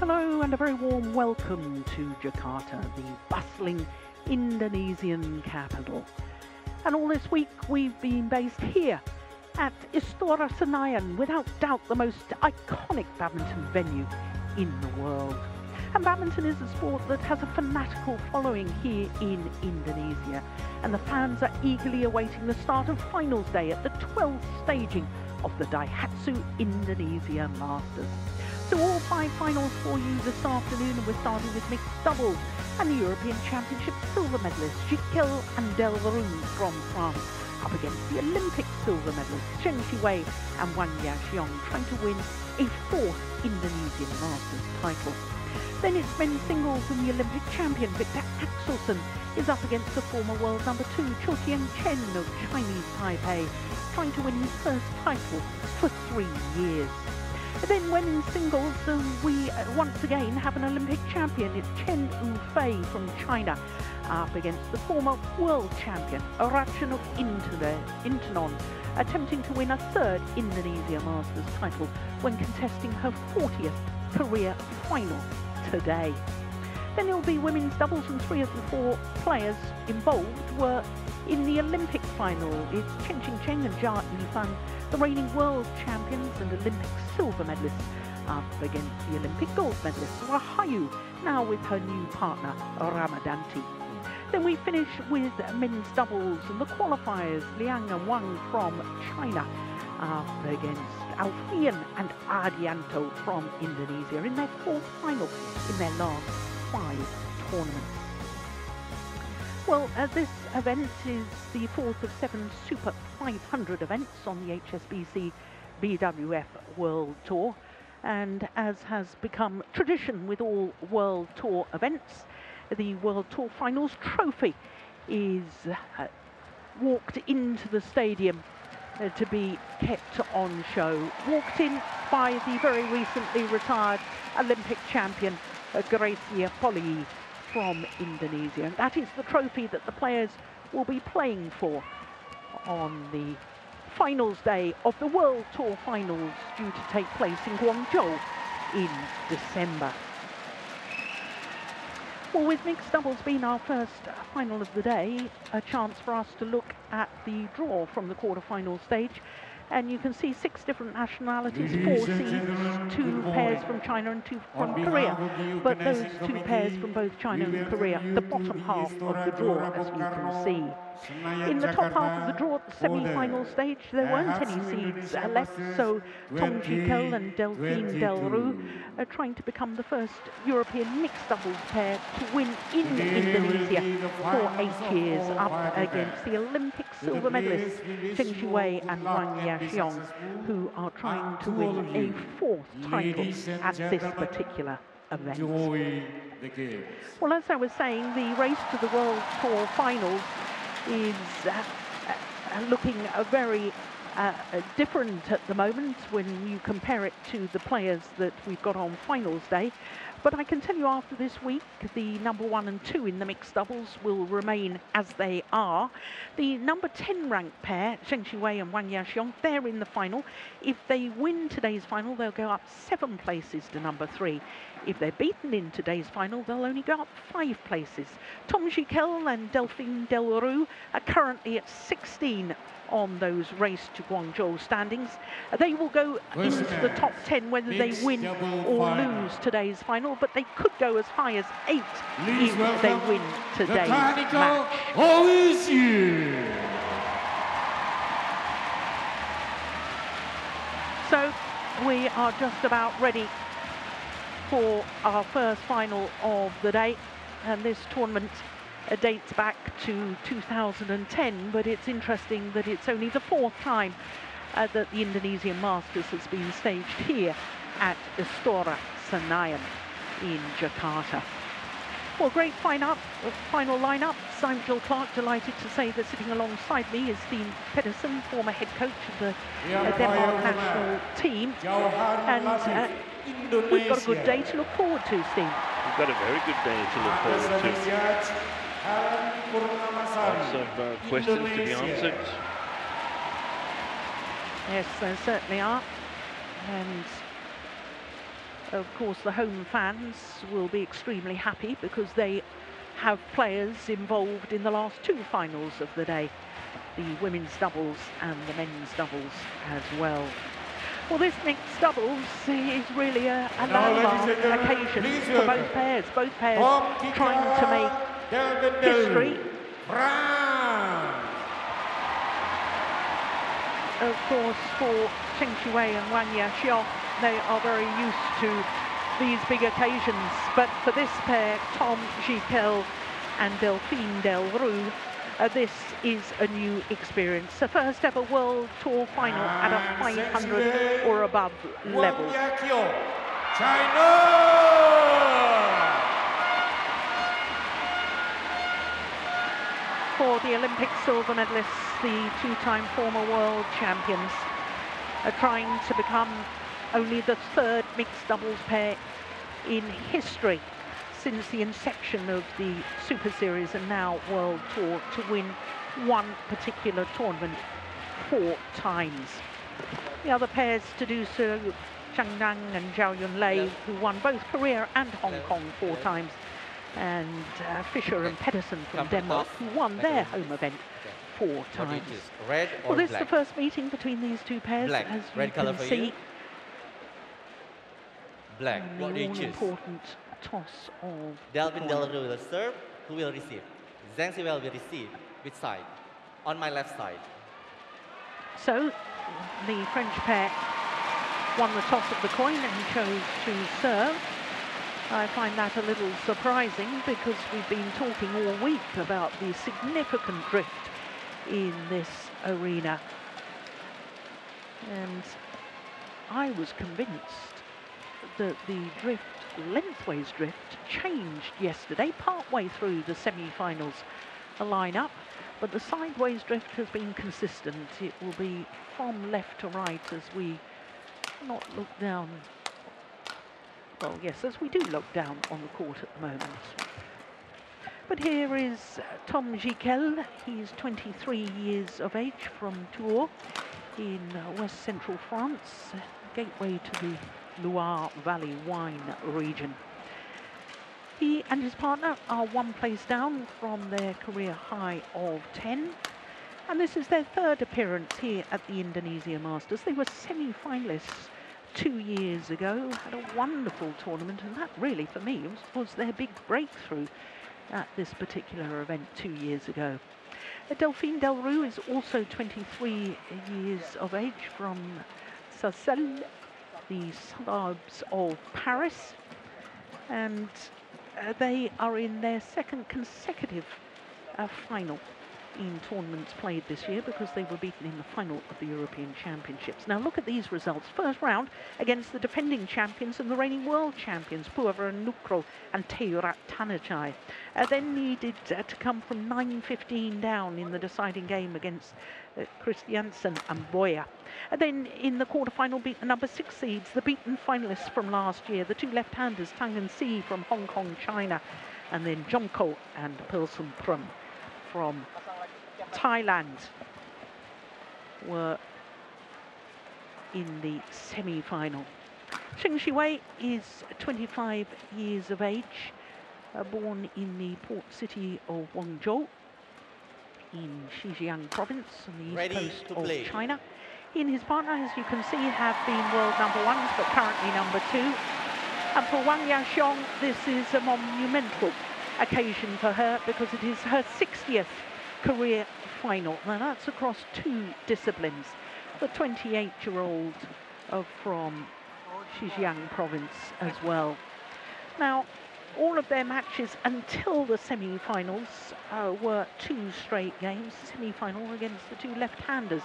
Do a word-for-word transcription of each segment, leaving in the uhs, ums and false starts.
Hello and a very warm welcome to Jakarta, the bustling Indonesian capital. And all this week we've been based here at Istora Senayan, without doubt the most iconic badminton venue in the world. And badminton is a sport that has a fanatical following here in Indonesia, and the fans are eagerly awaiting the start of finals day at the twelfth staging of the Daihatsu Indonesia Masters. So all five finals for you this afternoon, and we're starting with mixed doubles and the European Championship silver medalists Gicquel and Delrue from France, up against the Olympic silver medalists Zheng Siwei and Huang Yaqiong, trying to win a fourth Indonesian Masters title. Then it's men's singles, and the Olympic champion Victor Axelsen is up against the former world number two Chou Tien Chen of Chinese Taipei, trying to win his first title for three years. Then women's singles, uh, we uh, once again have an Olympic champion. It's Chen Yufei from China up against the former world champion Ratchanok Intanon, attempting to win a third Indonesia Masters title when contesting her fortieth career final today. Then there'll be women's doubles, and three of the four players involved were in the Olympic final. It's Chen Qingchen and Jia Yifan, the reigning world champions and Olympic silver medalists, up against the Olympic gold medalist Rahayu, now with her new partner Ramadhanti. Then we finish with men's doubles and the qualifiers, Liang and Wang from China up against Alfian and Adianto from Indonesia in their fourth final in their last five tournaments. Well, uh, this event is the fourth of seven Super five hundred events on the H S B C B W F World Tour, and as has become tradition with all World Tour events, the World Tour Finals trophy is uh, walked into the stadium uh, to be kept on show, walked in by the very recently retired Olympic champion uh, Greysia Polii from Indonesia. And that is the trophy that the players will be playing for on the finals day of the World Tour Finals, due to take place in Guangzhou in December. Well, with mixed doubles being our first final of the day, a chance for us to look at the draw from the quarterfinal stage. And you can see six different nationalities, four seeds, two pairs from China and two from Korea. But those two pairs from both China and Korea, the bottom half of the draw, as you can see. In the top half of the draw at the semi-final stage, there weren't any seeds left, so Thom Gicquel and Delphine Delrue are trying to become the first European mixed doubles pair to win in Indonesia for eight years, up against the Olympic silver medalists Zheng Siwei and Wang Yaqiong, who are trying to win a fourth title at this particular event. Well, as I was saying, the race to the World Tour Finals is uh, uh, looking uh, very uh, different at the moment when you compare it to the players that we've got on finals day. But I can tell you, after this week, the number one and two in the mixed doubles will remain as they are. The number ten ranked pair, Zheng Siwei and Wang Yaqiong, they're in the final. If they win today's final, they'll go up seven places to number three. If they're beaten in today's final, they'll only go up five places. Thom Gicquel and Delphine Delrue are currently at sixteen on those race to Guangzhou standings. They will go into the top ten whether they win or lose today's final, but they could go as high as eight if they win today's match. So we are just about ready for our first final of the day, and this tournament Uh, dates back to two thousand ten, but it's interesting that it's only the fourth time uh, that the Indonesian Masters has been staged here at Istora Senayan in Jakarta. Well, great final lineup. I'm Jill Clark, delighted to say that sitting alongside me is Dean Pedersen, former head coach of the uh, Denmark national team. And uh, we've got a good day to look forward to, Steve. We've got a very good day to look forward to. Lots of uh, questions Indonesia to be answered. Yes, there certainly are. And Of course, the home fans will be extremely happy because they have players involved in the last two finals of the day, the women's doubles and the men's doubles as well. Well, this mixed doubles is really a, a landmark occasion for both pairs. Both pairs trying to make history. Of course, for Zheng Siwei and Huang Yaqiong, they are very used to these big occasions, but for this pair, Thom Gicquel and Delphine Delrue, uh, this is a new experience. The first ever World Tour final at a five hundred or above level. China! For the Olympic silver medalists, the two-time former world champions are trying to become only the third mixed doubles pair in history since the inception of the Super Series and now World Tour to win one particular tournament four times. The other pairs to do so, Zhang Nan and Zhao Yun Lei, who won both Korea and Hong Kong four times, and uh, Fisher and Pedersen from Denmark, who won their home event four times. Well, this is the first meeting between these two pairs, as you can see. Black. What do you choose? Important toss of Delphine Delrue will serve. Who will receive? Zheng Siwei will receive. Which side? On my left side. So the French pair won the toss of the coin and chose to serve. I find that a little surprising because we've been talking all week about the significant drift in this arena. And I was convinced that the drift, lengthways drift, changed yesterday, partway through the semi-finals lineup, but the sideways drift has been consistent. It will be from left to right as we not look down. Well, yes, as we do look down on the court at the moment. But here is Thom Gicquel. He's twenty-three years of age from Tours in west central France, gateway to the Loire Valley wine region. He and his partner are one place down from their career high of ten, and this is their third appearance here at the Indonesia Masters. They were semi-finalists two years ago, had a wonderful tournament, and that really, for me, was, was their big breakthrough at this particular event two years ago. Delphine Delrue is also twenty-three years of age from Sosel, the suburbs of Paris, and uh, they are in their second consecutive uh, final in tournaments played this year because they were beaten in the final of the European Championships. Now look at these results. First round against the defending champions and the reigning world champions, Puavaranukroh and Taerattanachai. Uh, then needed uh, to come from nine fifteen down in the deciding game against uh, Christiansen and Boya. And then in the quarterfinal beat the number six seeds, the beaten finalists from last year, the two left-handers Tang and Si from Hong Kong, China, and then Jongko and Pedersen from Thailand were in the semi-final. Zheng Siwei is twenty-five years of age, uh, born in the port city of Guangzhou in Xinjiang province on the east coast of play. China. He and his partner, as you can see, have been world number ones, but currently number two. And for Huang Yaqiong, this is a monumental occasion for her because it is her sixtieth career final. Now that's across two disciplines. The twenty-eight-year-old uh, from Xinjiang province as well. Now, all of their matches until the semi-finals uh, were two straight games. The semi-final against the two left-handers,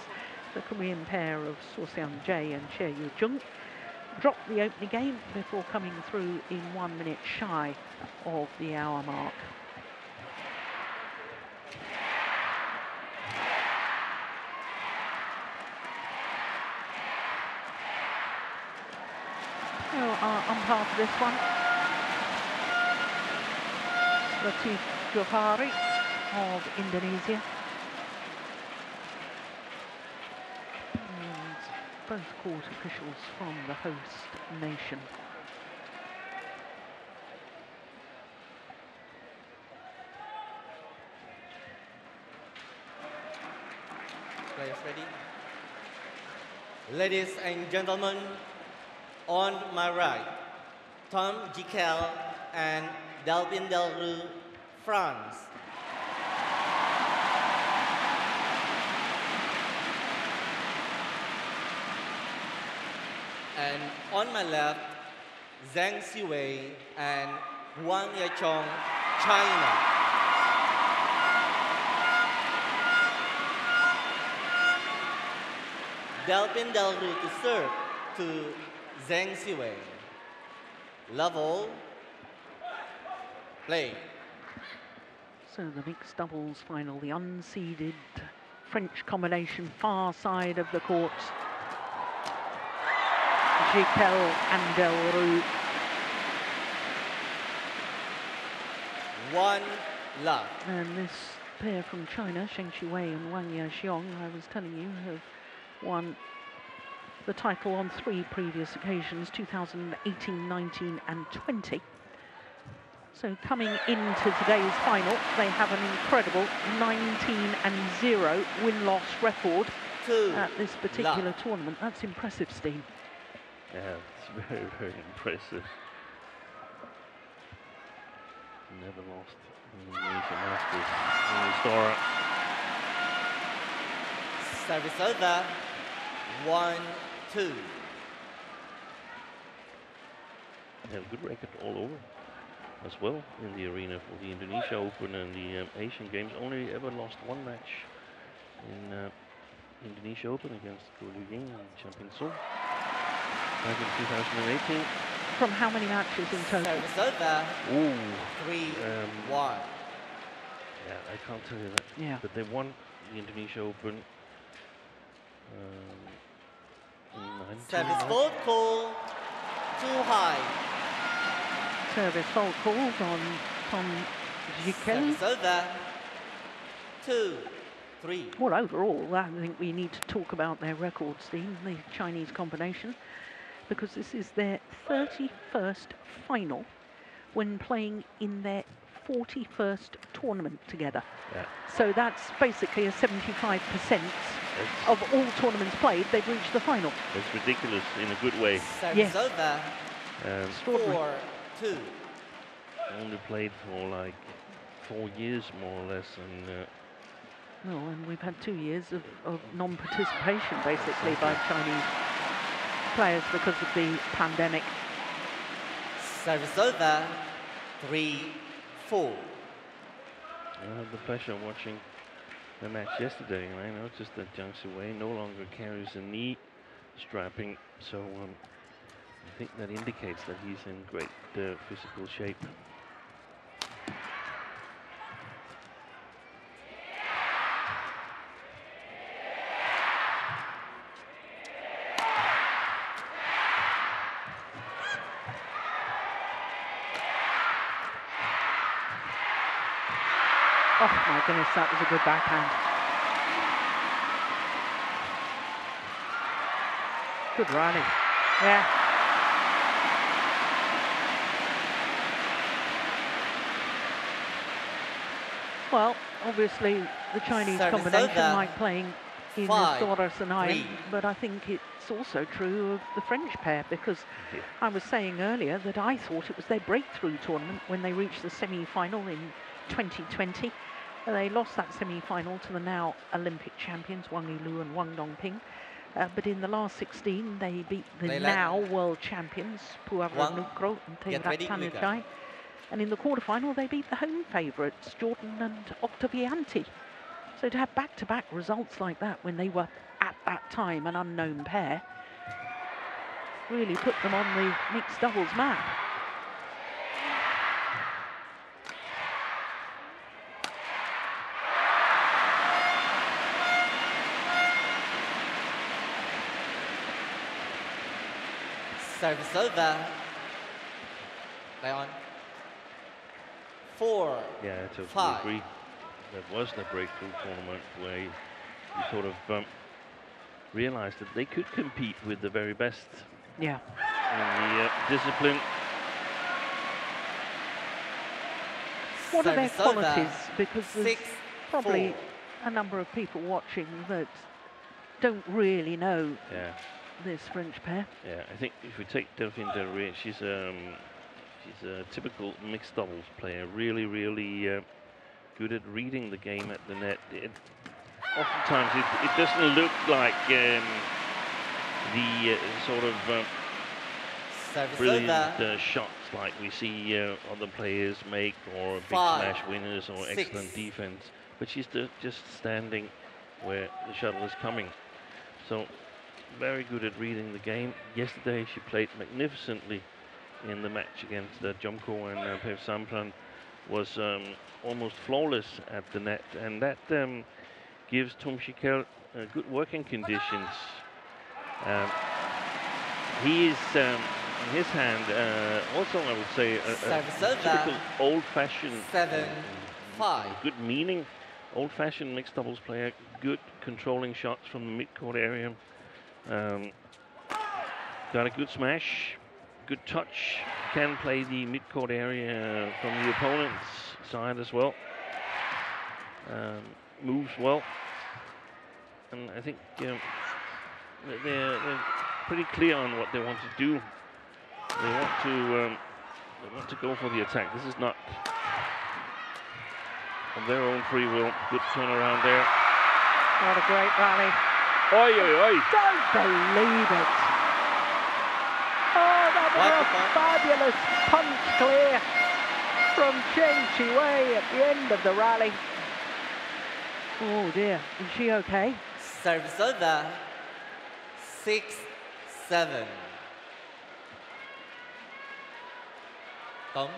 the Korean pair of So Seung-jae and Choi Yoo-jung, dropped the opening game before coming through in one minute shy of the hour mark. So our umpire for this one, Latif Johari of Indonesia. Both court officials from the host nation. is ready. Ladies and gentlemen, on my right, Thom Gicquel and Delphine Delrue, France. And on my left, Zheng Siwei and Huang Yaqiong, China. Delphine Delrue to serve to Zheng Siwei. Level, play. So the mixed doubles final, the unseeded French combination, far side of the court. Gicquel and Delrue. One love. And this pair from China, Zheng Siwei and Wang Yaqiong, I was telling you, have won the title on three previous occasions, two thousand eighteen, nineteen and twenty. So coming into today's final, they have an incredible nineteen and zero win-loss record Two at this particular love. tournament. That's impressive, Steen. Yeah, it's very, very impressive. Never lost in the Indonesia Masters. Service over. One, two. They have a good record all over as well in the arena for the Indonesia Open and the um, Asian Games. Only ever lost one match in uh, Indonesia Open against Guo Liying and Chan Ping-Sung back in two thousand eighteen. From how many matches in total? Service over. Ooh. Three, um, one. Yeah, I can't tell you that. Yeah. But they won the Indonesia Open. Um, Service fault call, too high. Service fault calls on Thom Gicquel. Service over, two, three. Well, overall, I think we need to talk about their record, Steve, the Chinese combination, because this is their thirty-first final when playing in their forty-first tournament together. Yeah. So that's basically a seventy-five percent of all tournaments played, they've reached the final. It's ridiculous in a good way. Service yes. over. Um, Four, two. Only played for like four years, more or less. And, uh, well, and we've had two years of, of non-participation, basically, by Chinese players because of the pandemic. Service over. Three, four. I had the pleasure of watching the match yesterday, and I noticed that Zhang Siwei no longer carries a knee strapping, so um, I think that indicates that he's in great uh, physical shape. Goodness, that was a good backhand. Good rally. Yeah. Well, obviously the Chinese Service combination over. like playing in Istora Senayan, but I think it's also true of the French pair, because yeah. I was saying earlier that I thought it was their breakthrough tournament when they reached the semi-final in twenty twenty. They lost that semi-final to the now Olympic champions Wang Yilu and Wang Dongping, uh, but in the last sixteen they beat the they now land. world champions Puavaranukroh and Taerattanachai, and in the quarterfinal they beat the home favourites Jordan and Octavianti. So to have back-to-back results like that when they were at that time an unknown pair really put them on the mixed doubles map. Service over. Play on. Four. Yeah, I totally five. agree. That was the breakthrough tournament where you sort of um, realized that they could compete with the very best. Yeah. In the uh, discipline. What Service are their qualities? Over. Because there's Six, probably four. a number of people watching that don't really know yeah. this French pair. Yeah, I think if we take Delphine Delrue, she's um, she's a typical mixed doubles player, really, really uh, good at reading the game at the net. It, oftentimes, it, it doesn't look like um, the uh, sort of um, brilliant uh, shots like we see uh, other players make, or big Five, smash winners, or six. excellent defense. But she's just standing where the shuttle is coming. So, very good at reading the game. Yesterday, she played magnificently in the match against uh, Jomko, and uh, Pep Sampran was um, almost flawless at the net. And that um, gives Thom Gicquel uh, good working conditions. Um, he is, um, in his hand, uh, also, I would say, a, a typical old-fashioned, Seven, five. Uh, good meaning, old-fashioned mixed doubles player, good controlling shots from the mid-court area. Um, got a good smash, good touch, can play the mid-court area from the opponent's side as well. Um, moves well, and I think you know, they're, they're pretty clear on what they want to do. They want to um, they want to go for the attack. This is not on their own free will. Good turnaround there. What a great rally! Oi, oi, oi! Don't believe it! Oh, that was a fabulous punch clear from Zheng Siwei at the end of the rally. Oh dear, is she okay? Service over, six seven. Oh,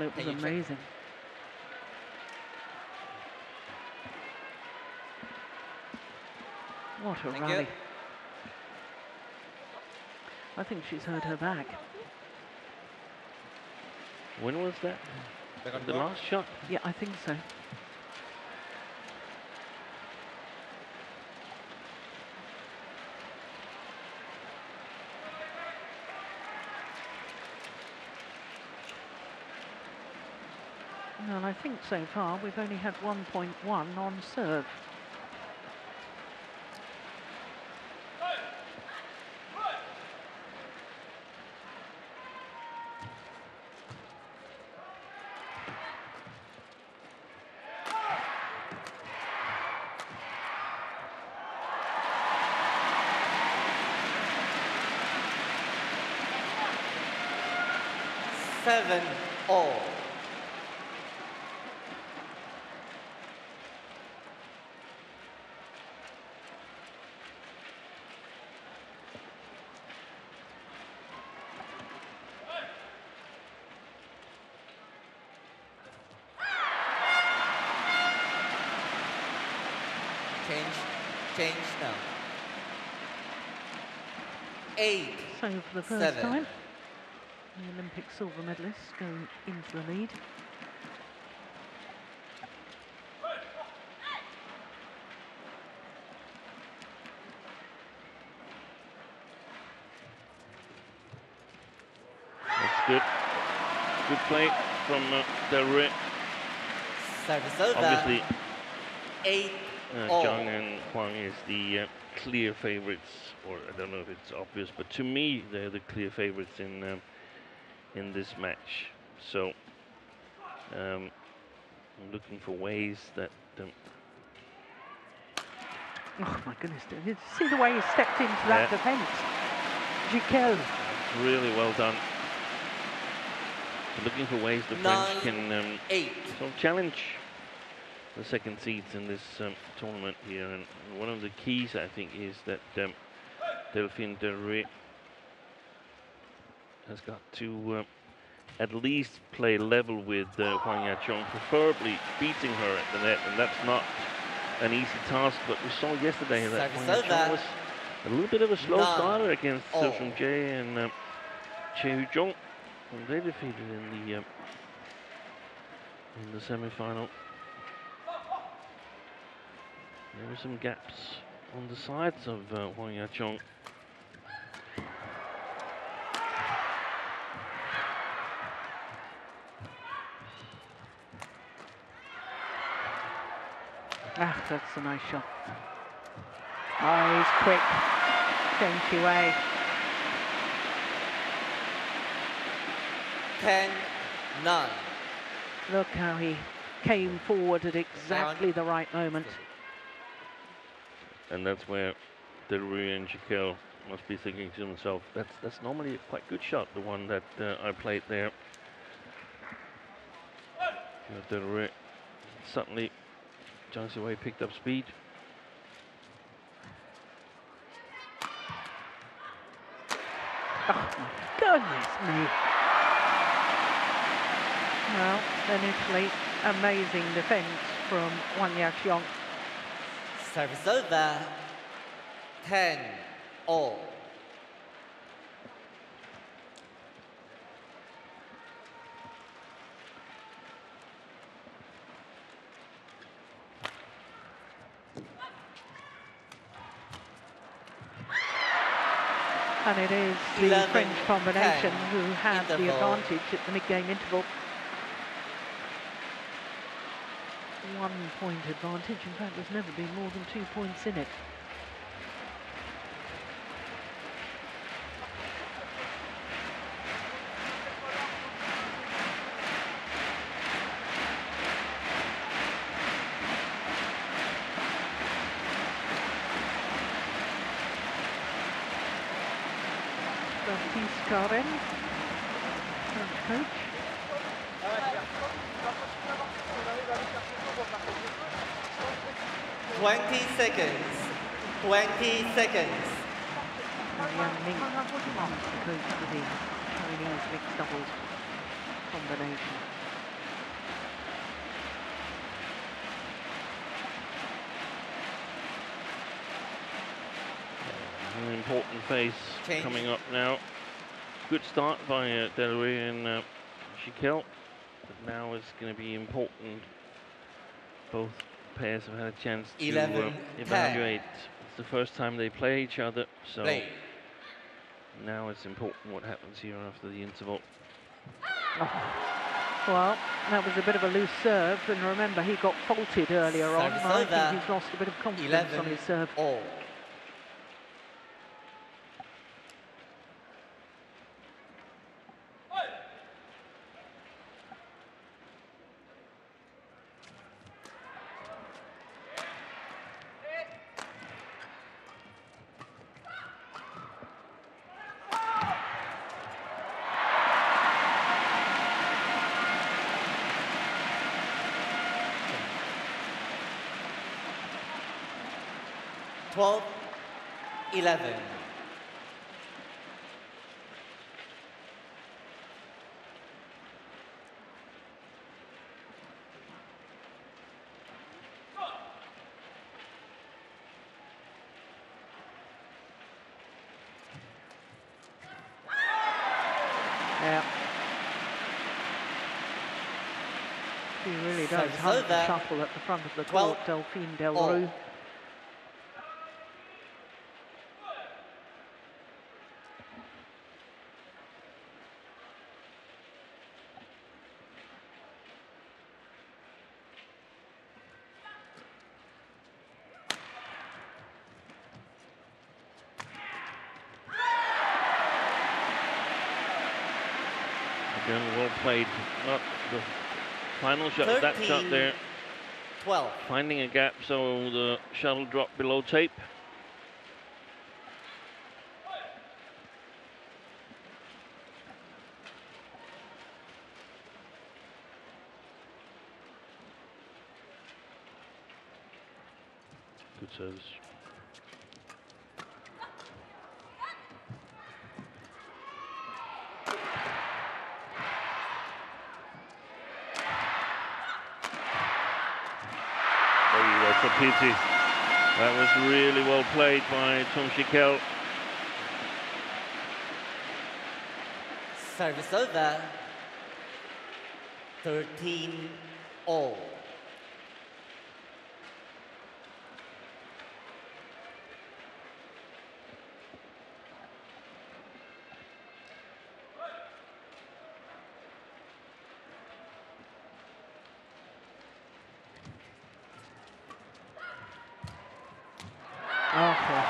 it was amazing. What a rally. I think she's hurt her back. When was that? The last shot? Yeah, I think so. And I think so far we've only had one point one on serve. seven all. Eight, so for the first seven. time, the Olympic silver medalists go into the lead. That's good. Good play from uh, Delrue. Obviously, eight. Uh, oh. Zhang and Huang is the uh, clear favorites, or I don't know if it's obvious, but to me they're the clear favorites in um, in this match. So um, I'm looking for ways that. Um oh my goodness! Did you see the way he stepped into that yeah. defense, Gicquel? Really well done. I'm looking for ways the French can um, sort of challenge the second seeds in this um, tournament here, and one of the keys I think is that um, Delphine Delrue has got to um, at least play level with uh, Huang Yaqiong, preferably beating her at the net, and that's not an easy task. But we saw yesterday that Huang Yaqiong was a little bit of a slow None. starter against oh. Sung Jae and um, Che Hujong, and they defeated in the um, in the semi-final. There were some gaps on the sides of uh, Huang Yaqiong. Ah, that's a nice shot. Oh, he's quick. Zheng Siwei. ten nine. Look how he came forward at exactly the right moment. And that's where Delrue and Gicquel must be thinking to themselves, that's, that's normally a quite good shot, the one that uh, I played there. Delrue, suddenly Zhang Siwei picked up speed. Oh, goodness me. Well, initially, amazing defense from Huang Yaqiong. Service over. ten all. And it is the French combination who have the advantage at the mid-game interval. One point advantage. In fact, there's never been more than two points in it. Coach. Twenty seconds. Twenty seconds. Yang Ming, coach for the Chinese mixed doubles combination. An important phase Change. coming up now. Good start by uh, Delrue and uh, Gicquel, but now it's going to be important. Both pairs have had a chance Eleven to uh, evaluate. It's the first time they play each other, so play. now it's important what happens here after the interval. Oh. Well, that was a bit of a loose serve, and remember he got faulted earlier on. I think he's lost a bit of confidence Eleven on his serve. All. twelve eleven. Yeah. She really does hunt and shuffle at the front of the court, Delphine Delrue. Played not the final shot, thirteen, that shot there. twelve. Finding a gap so the shuttle dropped below tape. Good service. Pity. That was really well played by Thom Gicquel. Service over. thirteen all. Oh, Okay.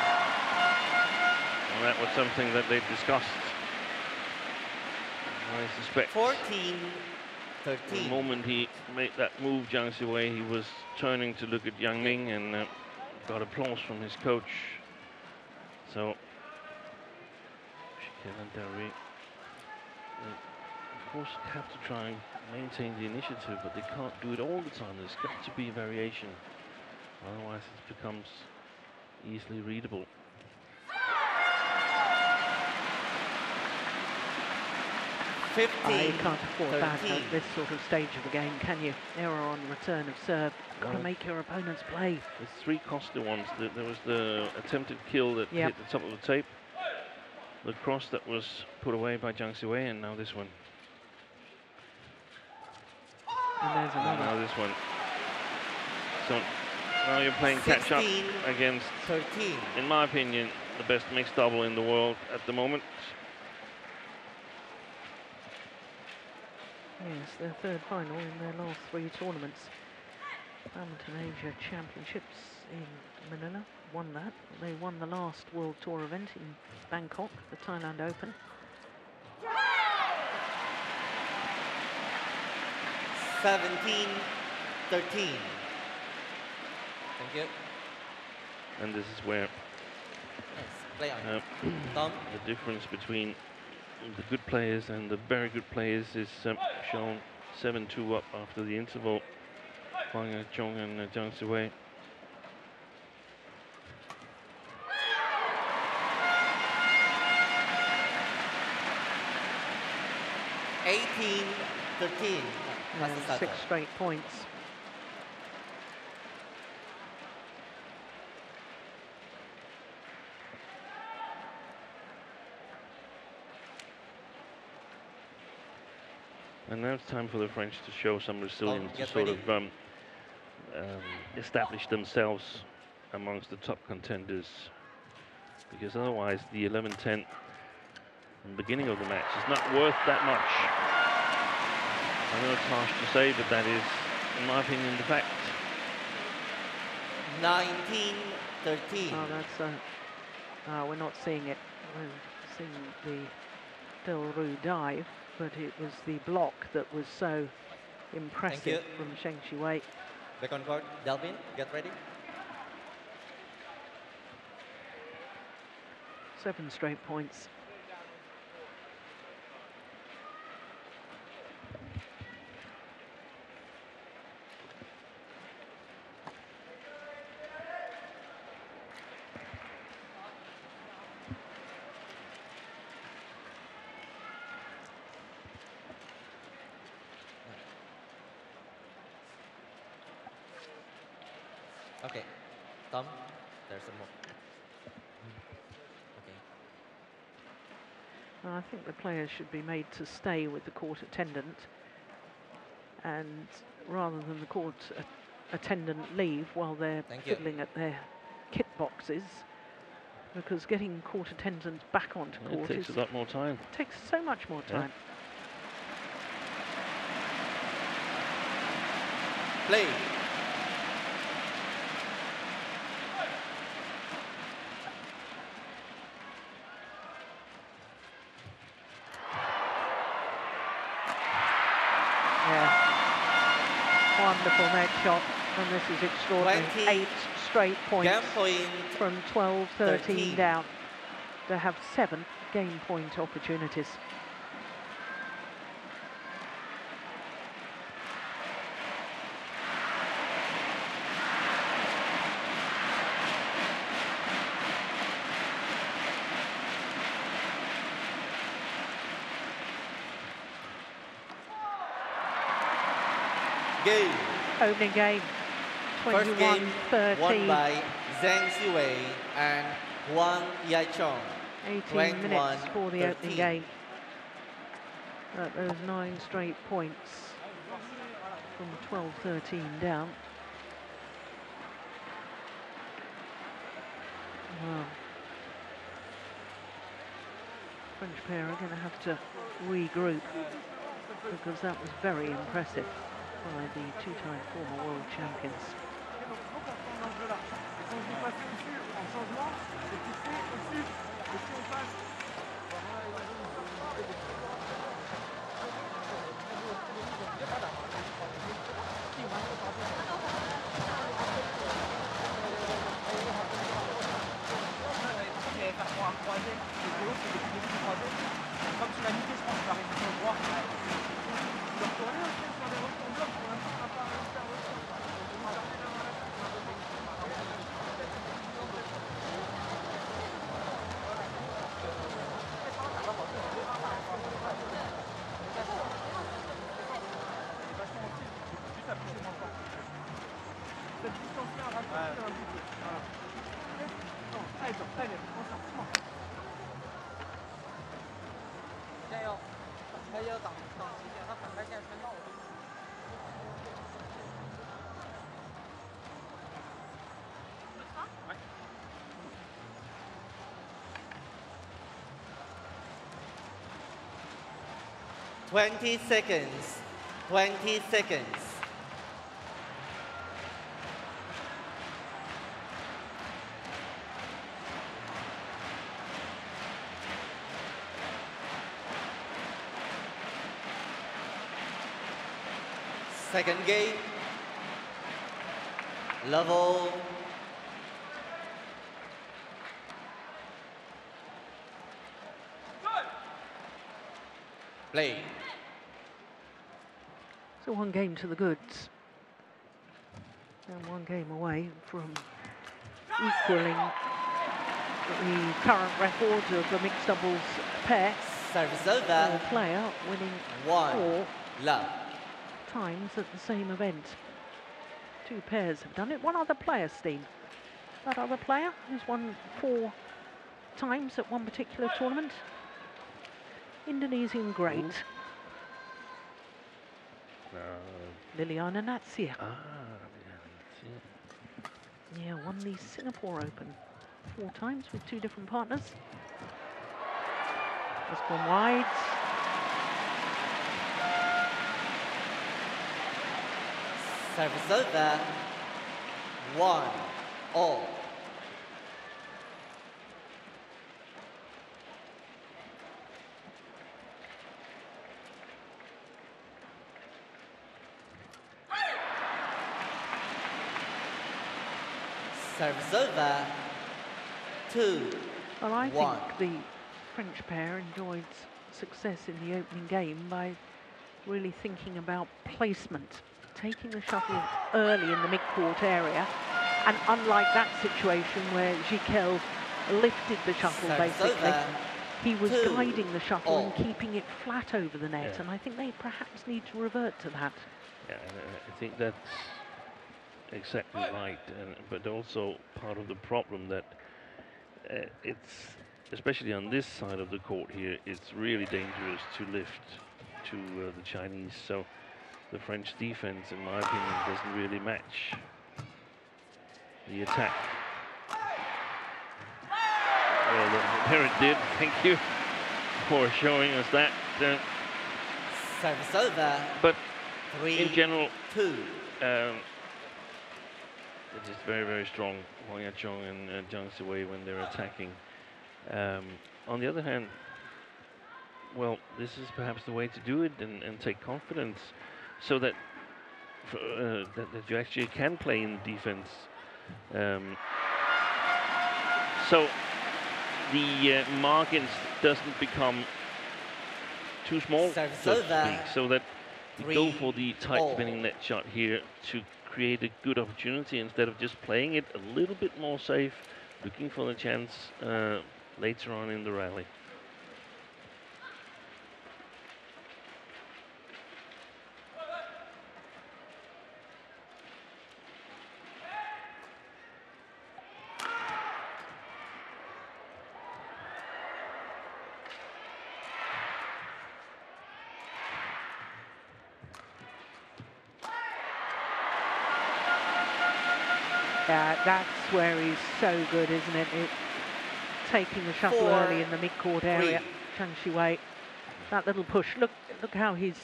Well, that was something that they discussed. I suspect. fourteen, thirteen. The moment he made that move, Zheng Siwei, he was turning to look at Yang Ling and uh, got applause from his coach. So, Delrue, of course, have to try and maintain the initiative, but they can't do it all the time. There's got to be variation, otherwise it becomes easily readable. fifteen, oh, you can't afford thirteen. That at this sort of stage of the game, can you? Error on return of serve. Got to make your opponents play. There's three costly ones. There was the attempted kill that yep. hit the top of the tape, the cross that was put away by Zheng Siwei, and now this one. And there's another. Now this one. So now you're playing catch up against, thirteen. In my opinion, the best mixed double in the world at the moment. Yes, their third final in their last three tournaments. Badminton Asia Championships in Manila, won that. They won the last World Tour event in Bangkok, the Thailand Open. seventeen thirteen. Thank you. And this is where yes, uh, Tom. The difference between the good players and the very good players is um, shown. Seven two up after the interval. Huang Yaqiong and uh, Zheng Siwei. eighteen thirteen. Uh, six straight points. And now it's time for the French to show some resilience, oh, to sort ready. of um, um, establish themselves amongst the top contenders. Because otherwise the eleven ten in the beginning of the match is not worth that much. I know it's harsh to say, but that is, in my opinion, the fact. nineteen thirteen. Oh, that's uh, uh, we're not seeing it. We're seeing the Delrue dive, but it was the block that was so impressive from Zheng Siwei. Back on court, Delvin, get ready. Seven straight points. I think the players should be made to stay with the court attendant, and rather than the court attendant leave while they're Thank fiddling you. at their kit boxes, because getting court attendants back onto well, court it takes is a lot more time. It takes so much more time. Yeah. Play. Net shot, and this is extraordinary. Eight straight points point from twelve thirteen down. They have seven game point opportunities. Game. Opening game, twenty-one thirteen. Won by Zheng Siwei and Huang Yaqiong. eighteen minutes for the opening game. That was nine straight points from twelve thirteen down. Wow. French pair are going to have to regroup, because that was very impressive by the two-time former world champions. rapport à un troisième et de haut, c'est des petits troisième. Comme tu l'as dit, je pense que la réduction droit, tu dois retourner aussi à faire des retours blocs pour l'instant, on n'a pas réussi à retourner. Alors que là, voilà, c'est un peu de l'équipe. Cette distance-là, on va faire un bouquet. Voilà. Allez, allez, on sort, on sort. 加油！他要挡挡起点，他反拍线穿到我。啊？来。Twenty seconds. Twenty seconds. Second game, level. Play. So one game to the goods. And one game away from equaling the current record of the mixed doubles pair. Service over. The player winning one four love. Times at the same event. Two pairs have done it. One other player, Steen. That other player who's won four times at one particular tournament. Indonesian great. Uh, Liliana Natsir. Ah, yeah, yeah, won the Singapore Open four times with two different partners. Just gone wide. Service over, one all. Service over, two. Well, I one. think the French pair enjoyed success in the opening game by really thinking about placement. Taking the shuttle early in the mid-court area, and unlike that situation where Gicquel lifted the shuttle, so basically, he was Two. guiding the shuttle oh. and keeping it flat over the net, yeah. and I think they perhaps need to revert to that. Yeah, I think that's exactly right, and, but also part of the problem that uh, it's, especially on this side of the court here, it's really dangerous to lift to uh, the Chinese, so the French defense, in my opinion, doesn't really match the attack. Well, the parent did. Thank you for showing us that. Service over. But Three, in general, two. Um, it is very, very strong, Huang Yaqiong and uh, Zheng Siwei when they're attacking. Um, on the other hand, well, this is perhaps the way to do it and, and take confidence. So that, uh, that that you actually can play in defense. Um, so the uh, margins doesn't become too small, so to speak, so that you go for the tight all. spinning net shot here to create a good opportunity instead of just playing it a little bit more safe, looking for the chance uh, later on in the rally. That's where he's so good, isn't it? It's taking the shuttle Four, early in the mid-court area. Zheng Siwei, that little push. Look, look how he's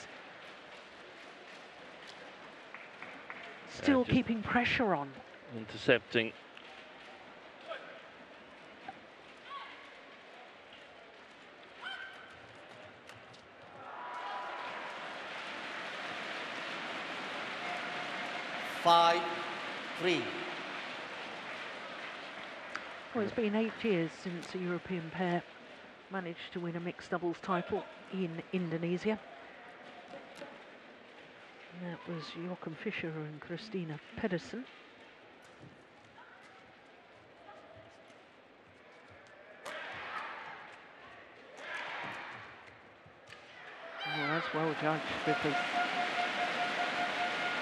still uh, keeping pressure on. Intercepting. Five, three. Well, it's been eight years since a European pair managed to win a mixed doubles title in Indonesia. And that was Joachim Fisher and Christina Pedersen. Well, that's well judged, because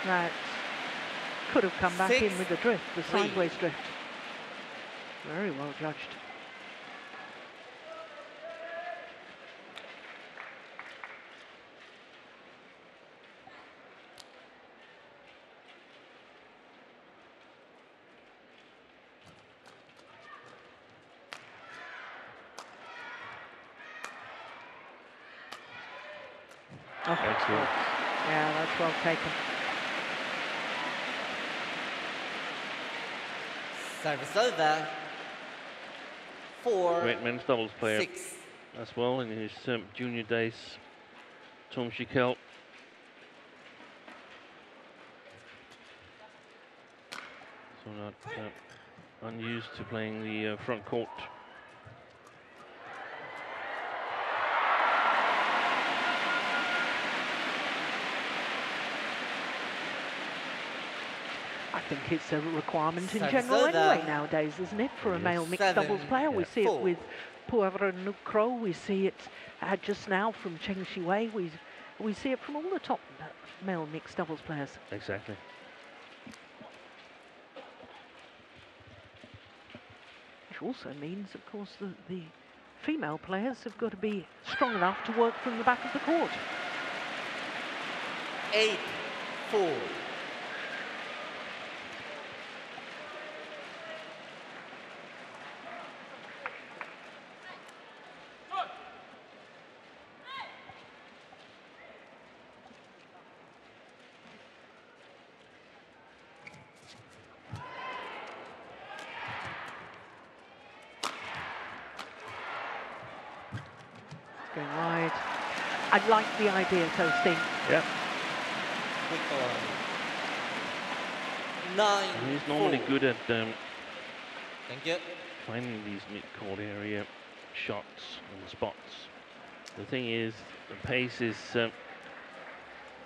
that could have come back Six, in with the drift, the three. sideways drift. Very well judged. Oh, that's well. Yeah, that's well taken. Service over. Four. Great men's doubles player. Six. As well in his um, junior days, Thom Gicquel. So not uh, unused to playing the uh, front court. I think it's a requirement in general anyway nowadays, isn't it, for a male mixed doubles player? We see it with Puavaranukroh, we see it uh, just now from Zheng Siwei, we we see it from all the top male mixed doubles players. Exactly. Which also means, of course, that the female players have got to be strong enough to work from the back of the court. Eight, four. I like the idea, Toasty. Yeah. Nine. He's normally four. good at um, Thank you. finding these mid-court area shots and spots. The thing is, the pace is um,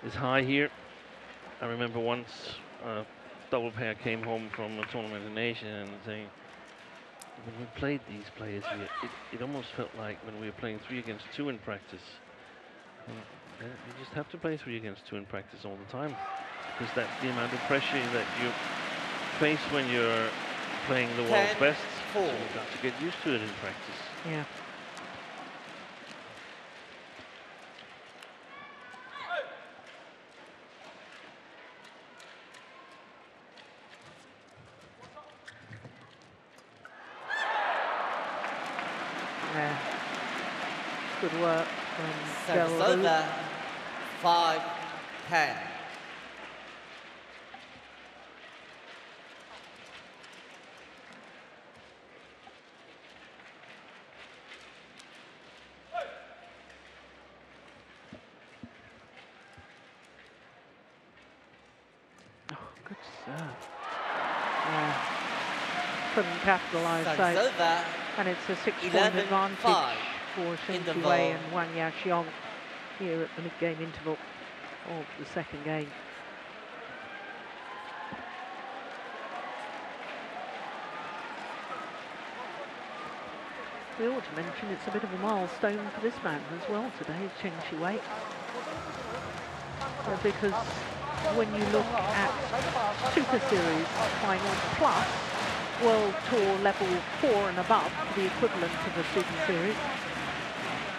is high here. I remember once a double pair came home from a tournament in Asia and saying, when we played these players here, it, it almost felt like when we were playing three against two in practice. You just have to play three against two in practice all the time, because that's the amount of pressure that you face when you're playing the world's best. So you've got to get used to it in practice. Yeah. Yeah. Good work. Service over, five, ten. Oh, good serve. Yeah. Couldn't capitalise, so, and it's a six-point advantage. Five. For Zheng Siwei and Huang Yaqiong here at the mid-game interval of the second game. We ought to mention it's a bit of a milestone for this man as well today, Zheng Siwei, uh, because when you look at Super Series finals plus World Tour level four and above, the equivalent of the Super Series,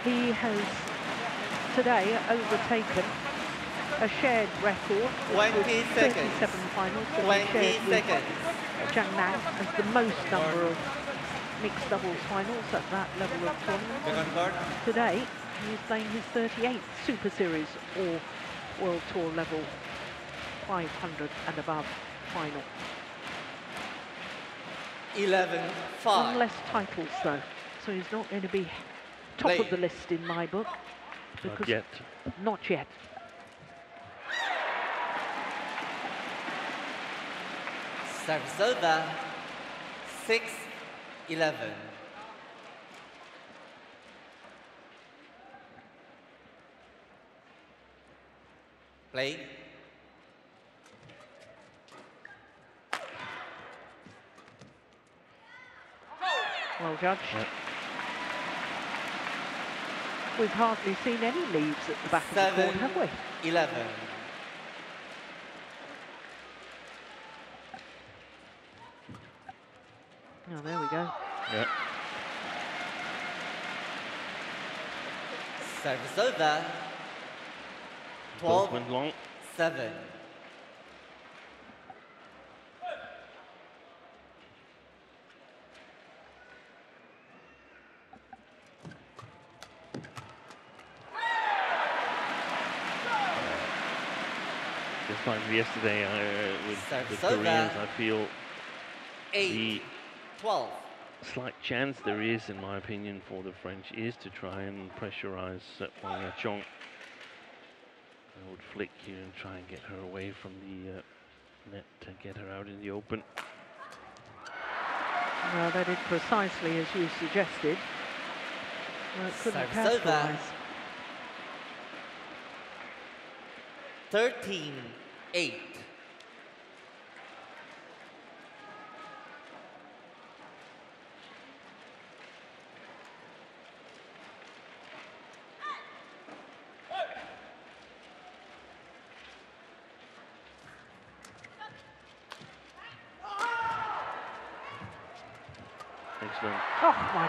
he has today overtaken a shared record with thirty-seven finals that he shared seconds. with Zhang Nan as the most number of mixed doubles finals at that level of tournament. Today he's playing his thirty-eighth Super Series or World Tour level five hundred and above final. eleven five. One less titles though, so he's not going to be top Play. of the list in my book. Not yet. Not yet. Service over. Six, eleven. Play. Well judged. Yep. We've hardly seen any leaves at the back Seven, of the court, have we? eleven. Oh, there we go. Yep. Service over. twelve. Went long. seven. Just like yesterday uh, with Service the Koreans, over. I feel Eight. the twelve. Slight chance there is, in my opinion, for the French is to try and pressurize Huang Yaqiong. I would flick here and try and get her away from the uh, net to get her out in the open. Well, they did precisely as you suggested. Well, it couldn't capitalize. thirteen eight.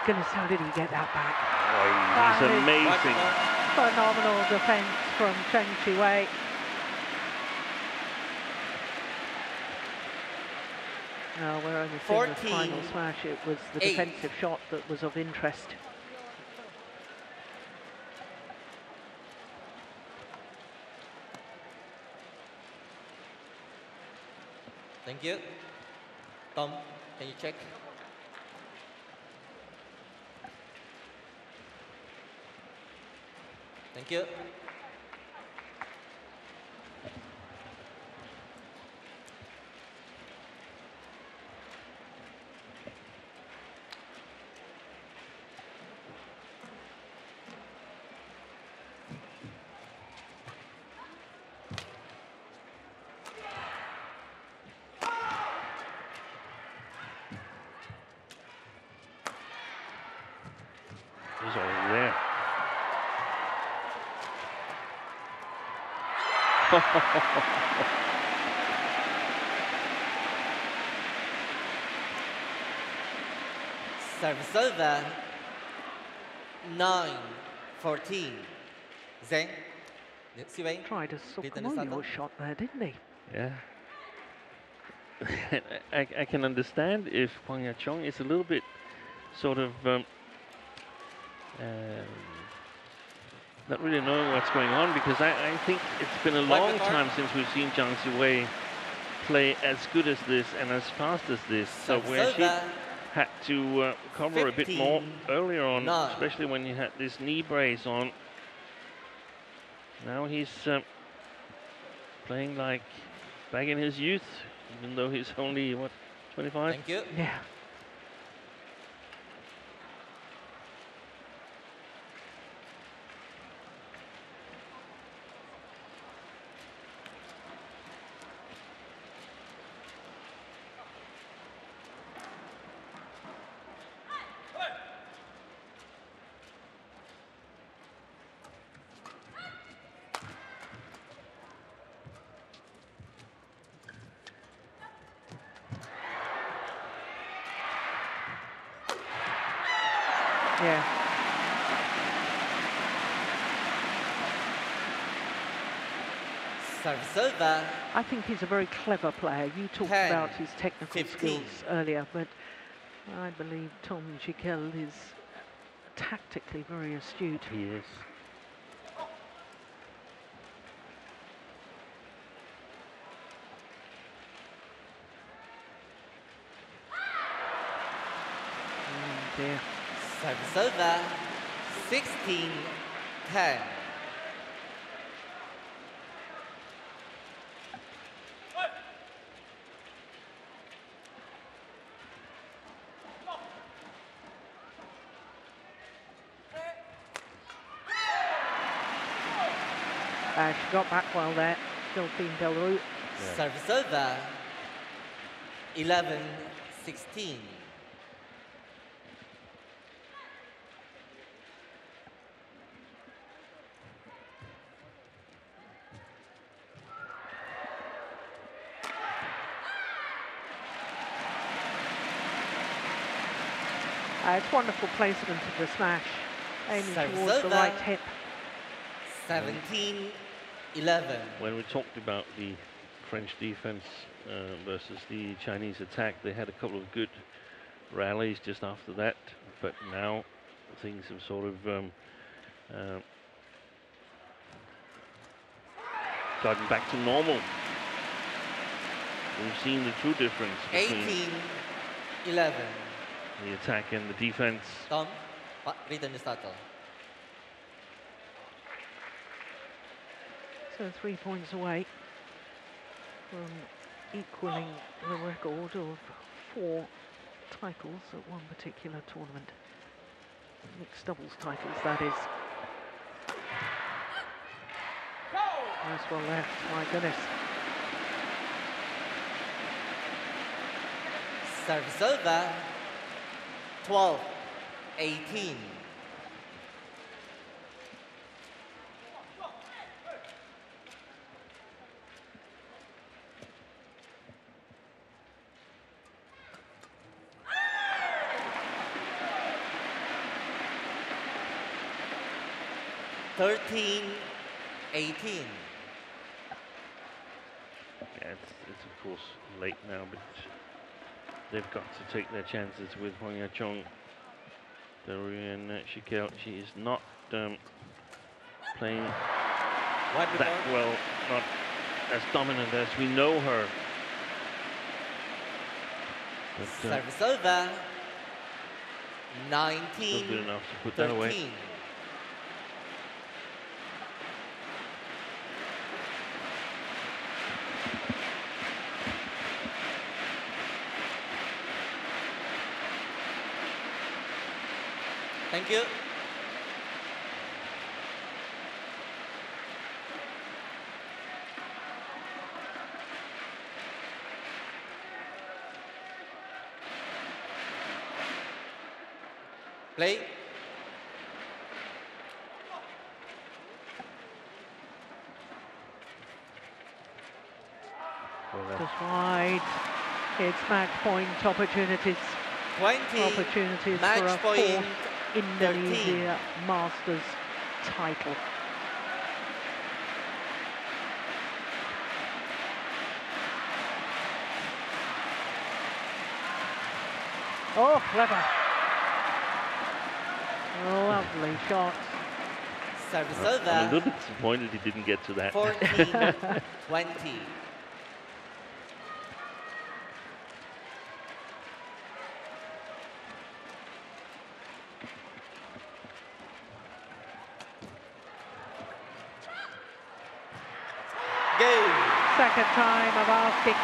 Goodness, how did he get that back? Oh, that is amazing. Phenomenal defense from Zheng Siwei. Now, we're only seeing the final smash. It was the eight. defensive shot that was of interest. Thank you. Tom, can you check? Thank you. Service over. Nine fourteen. Zheng Siwei tried a ceremonial shot there, didn't he? Yeah. I, I can understand if Huang Yaqiong is a little bit sort of um, um, not really knowing what's going on, because I, I think it's been a long time since we've seen Zheng Siwei play as good as this and as fast as this. So where she had to uh, cover a bit more earlier on, nine. especially when you had this knee brace on. Now he's uh, playing like back in his youth, even though he's only, what, twenty-five? Thank you. Yeah. Yeah. Service over. I think he's a very clever player. You talked ten, about his technical fifteen. skills earlier, but I believe Thom Gicquel is tactically very astute. He is. Oh dear. Service over. Sixteen ten. Uh, she got back well there, still Team Delrue. Yeah. Service over, eleven sixteen. Uh, wonderful placement of the smash, aiming Service towards over. The right hip. seventeen eleven. When we talked about the French defense uh, versus the Chinese attack, they had a couple of good rallies just after that, but now things have sort of um, uh, gotten back to normal. We've seen the true difference between eighteen eleven. The attack and the defense. Tom, return the startle. So three points away from equaling the record of four titles at one particular tournament. Mixed doubles titles, that is. Nice one left, my goodness. Service over. twelve eighteen. thirteen eighteen. Yeah, it's, it's of course late now, but they've got to take their chances with Huang Yaqiong, Delrue and uh, Gicquel. She is not um, playing White that ball. Well, not as dominant as we know her. But, uh, Service over. nineteen. Not good enough to put thirteen. That away. Thank you. Play. Just wide. It's match point opportunities. twenty opportunities match for a point. Fourth Indonesia thirteen. Masters title. Oh, clever. Lovely shot. Service over. I'm a little bit disappointed he didn't get to that. fourteen twenty. Second time of asking,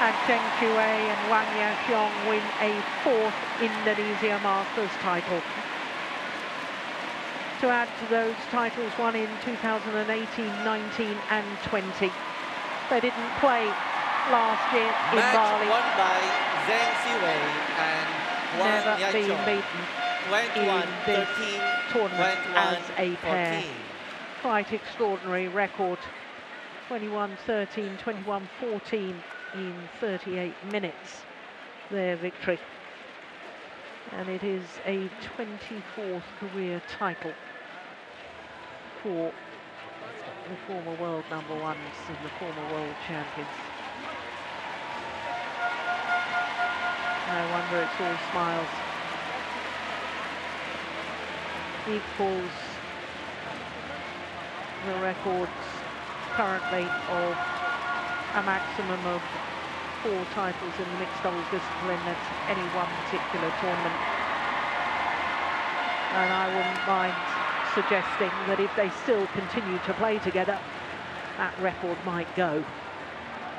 and Zheng Siwei and Huang Yaqiong win a fourth Indonesia Masters title. To add to those titles, one in two thousand eighteen, nineteen and twenty. They didn't play last year in Match Bali. Match won by Zheng Siwei and Huang Never Yaqiong. Been beaten in this tournament as a pair. fourteen. Quite extraordinary record. twenty-one thirteen, twenty-one fourteen in thirty-eight minutes, their victory. And it is a twenty-fourth career title for the former world number ones and the former world champions. No wonder it's all smiles. Equals the records currently of a maximum of four titles in the mixed doubles discipline at any one particular tournament. And I wouldn't mind suggesting that if they still continue to play together, that record might go.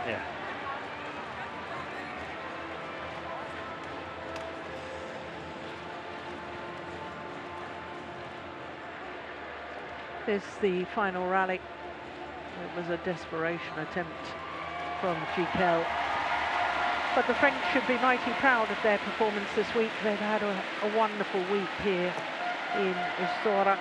Yeah. There's the final rally. It was a desperation attempt from Gicquel. But the French should be mighty proud of their performance this week. They've had a, a wonderful week here in Istora.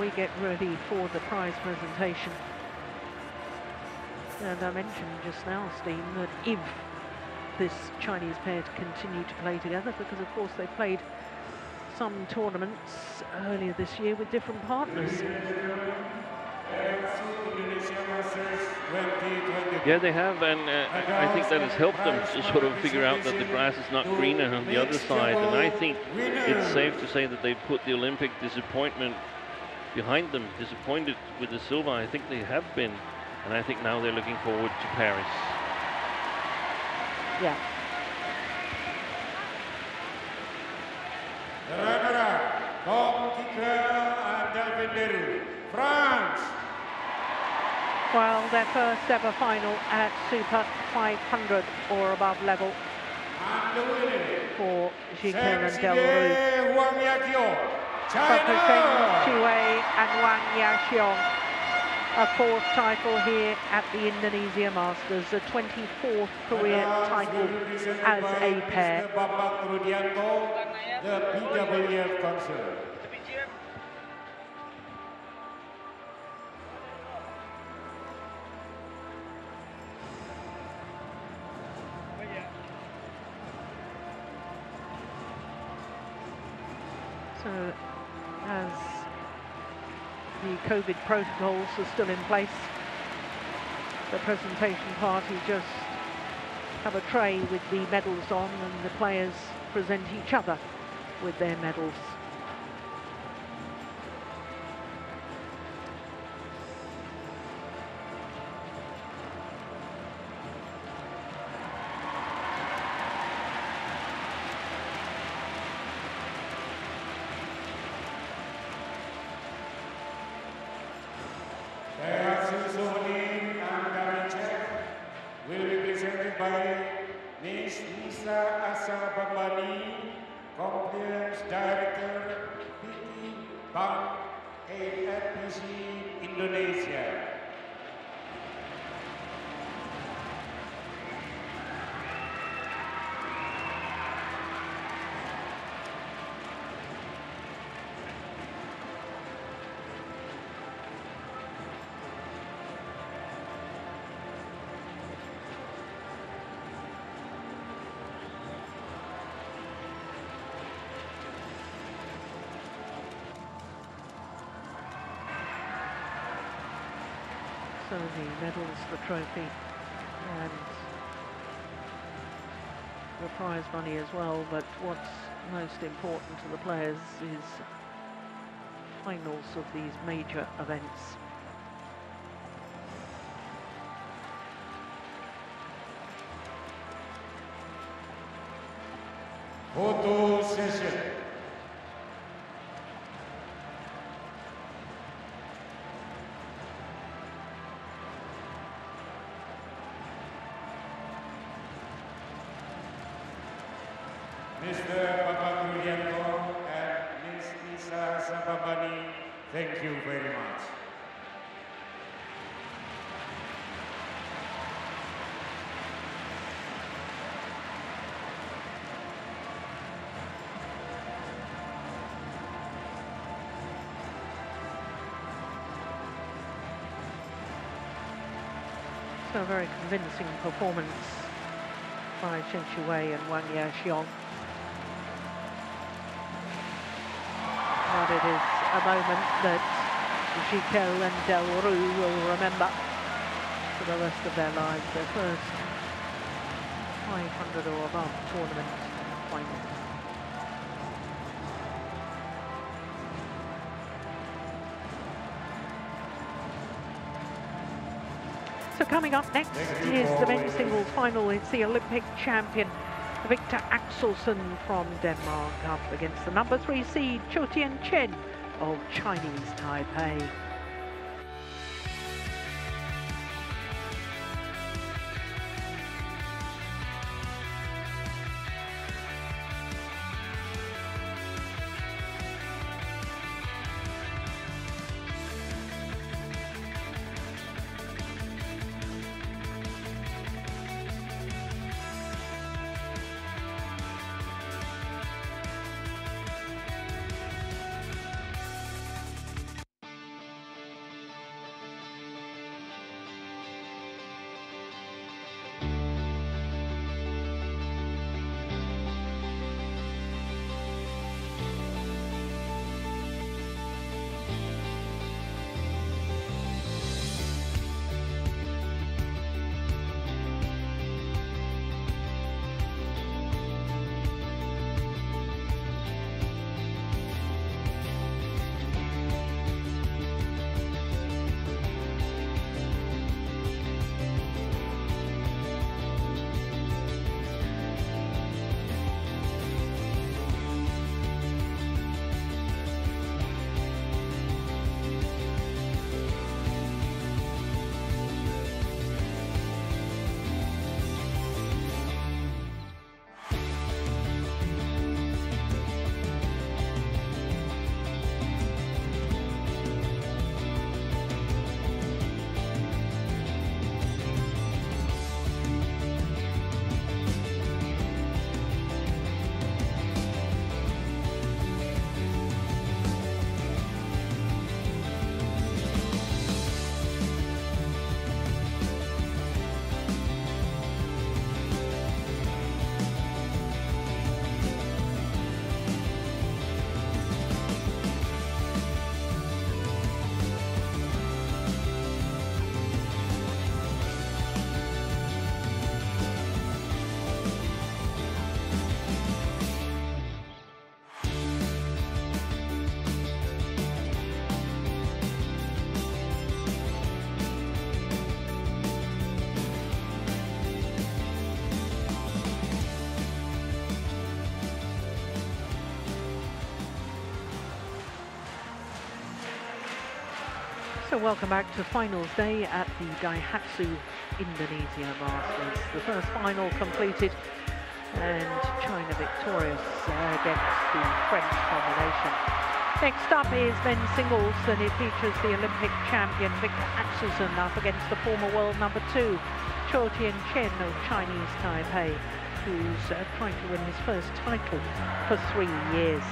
We get ready for the prize presentation, and I mentioned just now, Steen, that if this Chinese pair continue to play together, because of course they played some tournaments earlier this year with different partners. Yeah, they have, and uh, I think that has helped them to sort of figure out that the grass is not greener on the other side, and I think it's safe to say that they put the Olympic disappointment behind them, disappointed with the silver. I think they have been, and I think now they're looking forward to Paris. Yeah. The runner-up, Thom Gicquel and Delrue, France. Well, their first ever final at Super five hundred or above level for Gicquel and Delrue. Huang Yaqiong. But the Zheng Siwei and Huang Yaqiong, a fourth title here at the Indonesia Masters, a twenty-fourth career title as a pair. The B W F concert. So, as the COVID protocols are still in place, the presentation party just have a tray with the medals on, and the players present each other with their medals. So the medals, the trophy, and the prize money as well. But what's most important to the players is finals of these major events. Photo session. Thank you very much. So a very convincing performance by Zheng Siwei and Huang Yaqiong. But it is a moment that Gicquel and Delrue will remember for the rest of their lives. Their first five hundred or above tournament final. So coming up next is the men's singles final. It's the Olympic champion Victor Axelsen from Denmark up against the number three seed Chou Tien Chen of Chinese Taipei. So welcome back to finals day at the Daihatsu Indonesia Masters. The first final completed and China victorious against the French combination. Next up is men's singles, and it features the Olympic champion Victor Axelsen up against the former world number two Chou Tien Chen of Chinese Taipei, who's uh, trying to win his first title for three years.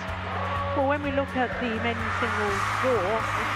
Well, when we look at the men's singles draw,